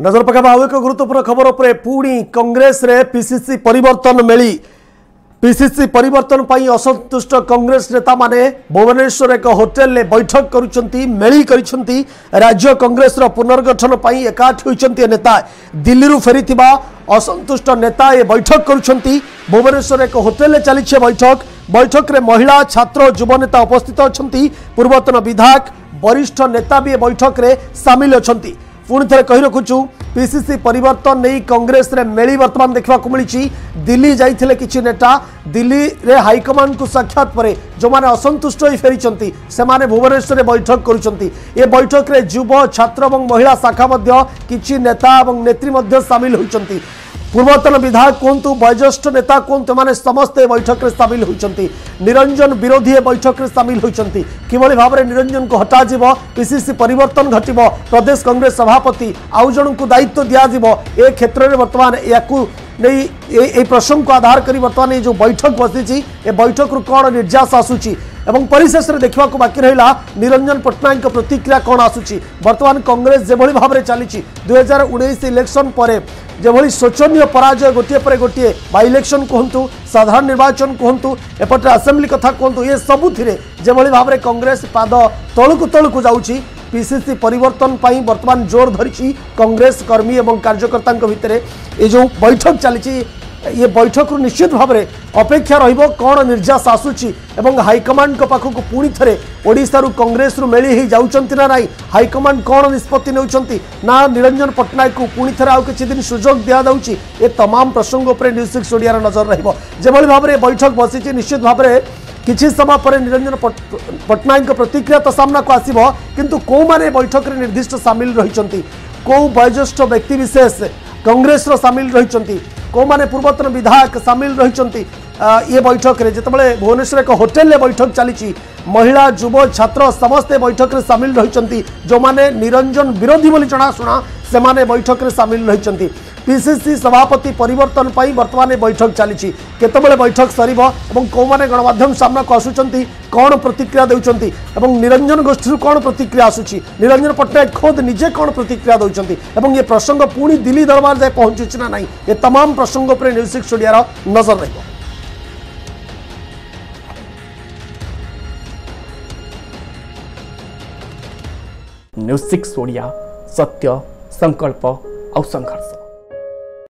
नजर पका आउ एक गुरुत्वपूर्ण खबर उपरे पुणी कांग्रेस रे पीसीसी परिवर्तन मिली। पीसीसी परिवर्तन पई असंतुष्ट कांग्रेस नेता माने भुवनेश्वर एक होटेल ले बैठक करूचंती मेली करिसंती। राज्य कांग्रेस रो पुनर्गठन पई एकाठ होइचंती नेता। दिल्ली रु फेरीथिबा असंतुष्ट नेता ए बैठक करूचंती। भुवनेश्वर एक होटेल ले चलीछे बैठक। बैठक रे महिला छात्र युवा नेता उपस्थित अछंती। पूर्वतन विधायक वरिष्ठ नेता भी बैठक रे शामिल अछंती। पुणी थे कही रखुचु पीसीसी परिवर्तन नहीं कांग्रेस रे मेली वर्तमान देखा मिली। दिल्ली जाइथिले किछि नेता। दिल्ली रे हाईकमान को साक्षात परे जो माने असंतुष्ट ही फेरी से माने भुवनेश्वर बैठक करुचंती। ए बैठक रे युव छात्र एवं महिला शाखा मध्य किछि नेता एवं नेत्री मध्य शामिल होचंती। पूर्वतन विधायक कहतु वयोज्येष्ठ नेता कहतु माने समस्ते बैठक रे शामिल होचंती। निरंजन विरोधी बैठक रे शामिल होचंती। किभली भाव रे निरंजन को हटा जीवो पीसीसी परिवर्तन घटिबो प्रदेश कांग्रेस सभापति आउ जण को दायित्व दिया जीवो। ए क्षेत्र रे वर्तमान याकू नहीं प्रसंग को आधार करी वर्तमान जो बैठक बसी बैठक रु कौन निर्यास आसूची एवं परिशेष रे देखा बाकी रहा निरंजन पटनायक प्रतिक्रिया कौन आसूची। वर्तमान कांग्रेस जो भाव में चली 2019 इलेक्शन पर जो शोचनीय पराजय गोटे पर गोटे बाई इलेक्शन कहतु साधारण निर्वाचन कहतु एपटे आसेम्बली कथा कहतु ये सबुति जो भाव में कांग्रेस पाद तलू जाऊँगी। पीसीसी परिवर्तन पाई वर्तमान जोर धरी कांग्रेस कर्मी एवं कार्यकर्ता भितर ये जो बैठक चली ये बैठक निश्चित भाव में अपेक्षा रण निर्यास आसूची। हाईकमांड पाखक पुणी थे ओडारू कांग्रेस रु मेली ही जाऊँच ना नाई। हाईकमांड कौन निष्पत्ति ना निरंजन पटनायक को पुणी थे आउ कि दिन सुजोग दि जा तमाम प्रसंग उपर न्यूज 6 ओडिया नजर रही भाव में बैठक बसी। निश्चित भाव में किसी समय पर निरंजन पटनायक प्रतिक्रिया तो सामना को आसो किंतु कौ माने बैठक रे निर्दिष्ट सामिल रही कौ वयोज्येष्ठ व्यक्ति विशेष कांग्रेस रो सामिल रही कौ माने पूर्वतन विधायक सामिल रही ये बैठक रे जितेबाला भुवनेश्वर एक होटेल ले बैठक चली। महिला युव छात्र समस्ते बैठक रे सामिल रही जो माने निरंजन विरोधी बोली जनाशुना से माने बैठक रे सामिल रही। पीसीसी सभापति परिवर्तन पाई वर्तमान बैठक चली केतबेले बैठक सर और कौ मैंने गणमाध्यम सामना को आसुंच कौन प्रतिक्रिया देउचंती एवं निरंजन गोष्ठी कौन प्रतिक्रिया आसूची। निरंजन पटनायक खुद निजे कौन प्रतिक्रिया देउचंती एवं ये प्रसंग पुणी दिल्ली दरबार जाए पहुंचुची ना नहीं ये तमाम प्रसंग पर न्यूज 6 ओडिया नजर रही। न्यूज 6 ओडिया सत्य संकल्प और संघर्ष।